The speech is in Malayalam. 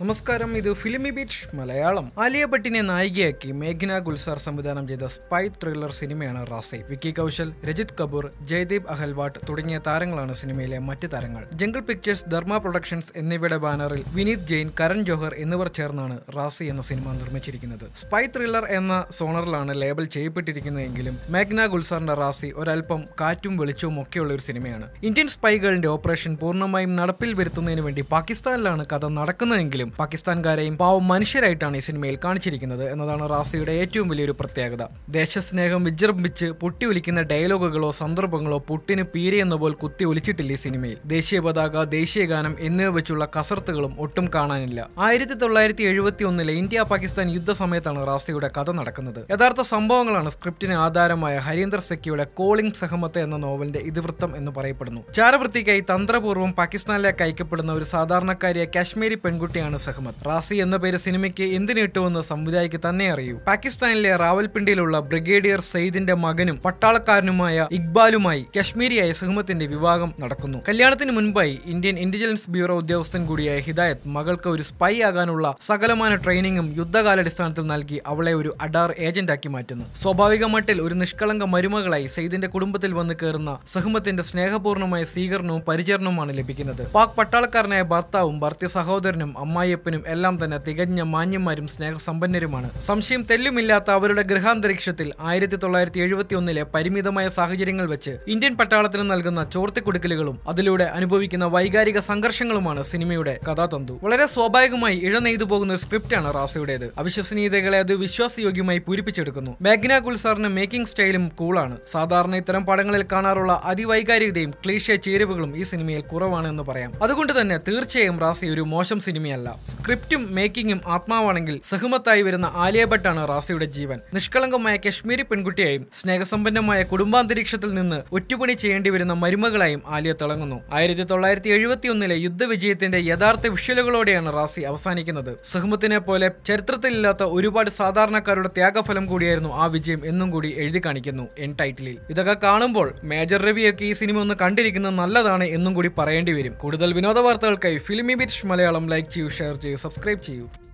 നമസ്കാരം, ഇത് ഫിലിമിബീറ്റ് മലയാളം. ആലിയ ഭട്ടിനെ നായികയാക്കി മേഘ്ന ഗുൽസാർ സംവിധാനം ചെയ്ത സ്പൈ ത്രില്ലർ സിനിമയാണ് റാസി. വിക്കി കൗശൽ, രജിത് കപൂർ, ജയ്ദീപ് അഹൽവാട്ട് തുടങ്ങിയ താരങ്ങളാണ് സിനിമയിലെ മറ്റ് താരങ്ങൾ. ജംഗിൾ പിക്ചേഴ്സ്, ധർമ്മ പ്രൊഡക്ഷൻസ് എന്നിവയുടെ ബാനറിൽ വിനീത് ജെയിൻ, കരൺ ജോഹർ എന്നിവർ ചേർന്നാണ് റാസി എന്ന സിനിമ നിർമ്മിച്ചിരിക്കുന്നത്. സ്പൈ ത്രില്ലർ എന്ന സോണറിലാണ് ലേബൽ ചെയ്യപ്പെട്ടിരിക്കുന്നതെങ്കിലും മേഘ്ന ഗുൽസാറിന്റെ റാസി ഒരൽപ്പം കാറ്റും വെളിച്ചവും ഒക്കെയുള്ള ഒരു സിനിമയാണ്. ഇന്ത്യൻ സ്പൈകളുടെ ഓപ്പറേഷൻ പൂർണ്ണമായും നടപ്പിൽ വരുത്തുന്നതിന് വേണ്ടി പാകിസ്ഥാനിലാണ് കഥ നടക്കുന്നതെങ്കിലും പാകിസ്ഥാൻകാരെയും പാവം മനുഷ്യരായിട്ടാണ് ഈ സിനിമയിൽ കാണിച്ചിരിക്കുന്നത് എന്നതാണ് റാസിയുടെ ഏറ്റവും വലിയൊരു പ്രത്യേകത. ദേശസ്നേഹം വിജൃംഭിച്ച് പൊട്ടി ഒലിക്കുന്ന ഡയലോഗുകളോ സന്ദർഭങ്ങളോ പൊട്ടിന് പീരയെന്ന പോലെ കുത്തി ഒലിച്ചിട്ടില്ല ഈ സിനിമയിൽ. ദേശീയ പതാക, ദേശീയ ഗാനം എന്നിവ വെച്ചുള്ള കസർത്തുകളും ഒട്ടും കാണാനില്ല. 1971 ഇന്ത്യ പാകിസ്ഥാൻ യുദ്ധ സമയത്താണ് റാസിയുടെ കഥ നടക്കുന്നത്. യഥാർത്ഥ സംഭവങ്ങളാണ് സ്ക്രിപ്റ്റിന് ആധാരമായ ഹരീന്ദർ സെക്കിയുടെ കോളിംഗ് സഹമത്ത് എന്ന നോവലിന്റെ ഇതിവൃത്തം എന്ന് പറയപ്പെടുന്നു. ചാരവൃത്തിക്കായി തന്ത്രപൂർവ്വം പാകിസ്ഥാനിലേക്ക് അയക്കപ്പെടുന്ന ഒരു സാധാരണക്കാരിയായ കാശ്മീരി പെൺകുട്ടിയാണ് സഹമത്ത്. റാസി എന്ന പേര് സിനിമയ്ക്ക് എന്തിനിട്ടുവെന്ന് സംവിധായകൻ തന്നെ അറിയൂ. പാകിസ്ഥാനിലെ റാവൽപിണ്ടിയിലുള്ള ബ്രിഗേഡിയർ സയ്യിദിന്റെ മകനും പട്ടാളക്കാരനുമായ ഇക്ബാലുമായി കശ്മീരിയായ സഹമത്തിന്റെ വിവാഹം നടക്കുന്നു. കല്യാണത്തിന് മുൻപായി ഇന്ത്യൻ ഇന്റലിജൻസ് ബ്യൂറോ ഉദ്യോഗസ്ഥൻ കൂടിയായ ഹിദായത്ത് മകൾക്ക് ഒരു സ്പൈ ആകാനുള്ള സകലമാന ട്രെയിനിങ്ങും യുദ്ധകാലടിസ്ഥാനത്തിൽ നൽകി അവളെ ഒരു അഡാർ ഏജന്റാക്കി മാറ്റുന്നു. സ്വാഭാവിക മട്ടിൽ ഒരു നിഷ്കളങ്ക മരുമകളായി സയ്യിദിന്റെ കുടുംബത്തിൽ വന്ന് കയറുന്ന സഹമത്തിന്റെ സ്നേഹപൂർണമായ സ്വീകരണവും പരിചരണവുമാണ് ലഭിക്കുന്നത്. പാക് പട്ടാളക്കാരനായ ഭർത്താവും ഭർത്തൃ സഹോദരനും അമ്മായി യപ്പനും എല്ലാം തന്നെ തികഞ്ഞ മാന്യന്മാരും സ്നേഹസമ്പന്നരുമാണ്. സംശയം തെല്ലുമില്ലാത്ത അവരുടെ ഗൃഹാന്തരീക്ഷത്തിൽ 1971 പരിമിതമായ സാഹചര്യങ്ങൾ വെച്ച് ഇന്ത്യൻ പട്ടാളത്തിന് നൽകുന്ന ചോർത്തിക്കൊടുക്കലുകളും അതിലൂടെ അനുഭവിക്കുന്ന വൈകാരിക സംഘർഷങ്ങളുമാണ് സിനിമയുടെ കഥാതന്തു. വളരെ സ്വാഭാവികമായി ഇഴനെയ്തു പോകുന്ന സ്ക്രിപ്റ്റാണ് റാസിയുടേത്. അവിശ്വസനീയതകളെ അത് വിശ്വാസയോഗ്യമായി പൂരിപ്പിച്ചെടുക്കുന്നു. മേഘ്ന ഗുൽസാറിന്റെ മേക്കിംഗ് സ്റ്റൈലും കൂളാണ്. സാധാരണ ഇത്തരം പടങ്ങളിൽ കാണാറുള്ള അതിവൈകാരികതയും ക്ലീഷേ ചേരുവകളും ഈ സിനിമയിൽ കുറവാണ് എന്ന് പറയാം. അതുകൊണ്ട് തന്നെ തീർച്ചയായും റാസി ഒരു മോശം സിനിമയല്ല. സ്ക്രിപ്റ്റും മേക്കിങ്ങും ആത്മാവാണെങ്കിൽ സഹമത്തായി വരുന്ന ആലിയ ഭട്ടാണ് റാസിയുടെ ജീവൻ. നിഷ്കളങ്കമായ കശ്മീരി പെൺകുട്ടിയായും സ്നേഹസമ്പന്നമായ കുടുംബാന്തരീക്ഷത്തിൽ നിന്ന് ഒറ്റുപണി ചെയ്യേണ്ടി വരുന്ന മരുമകളായും ആലിയ തിളങ്ങുന്നു. 1971 യുദ്ധവിജയത്തിന്റെ യഥാർത്ഥ വിഷ്വലുകളോടെയാണ് റാസി അവസാനിക്കുന്നത്. സഹമത്തിനെ പോലെ ചരിത്രത്തിലില്ലാത്ത ഒരുപാട് സാധാരണക്കാരുടെ ത്യാഗഫലം കൂടിയായിരുന്നു ആ വിജയം എന്നും കൂടി എഴുതി കാണിക്കുന്നു എൻ ടൈറ്റിലിൽ. ഇതൊക്കെ കാണുമ്പോൾ മേജർ രവിയൊക്കെ ഈ സിനിമ ഒന്ന് കണ്ടിരിക്കുന്നത് നല്ലതാണ് എന്നും കൂടി പറയേണ്ടി വരും. കൂടുതൽ വിനോദ വാർത്തകൾക്കായി ഫിലിമിബീറ്റ് മലയാളം ലൈക്ക് ചെയ്യൂ, ഷെയർ ചെയ്യൂ, സബ്സ്ക്രൈബ് ചെയ്യൂ.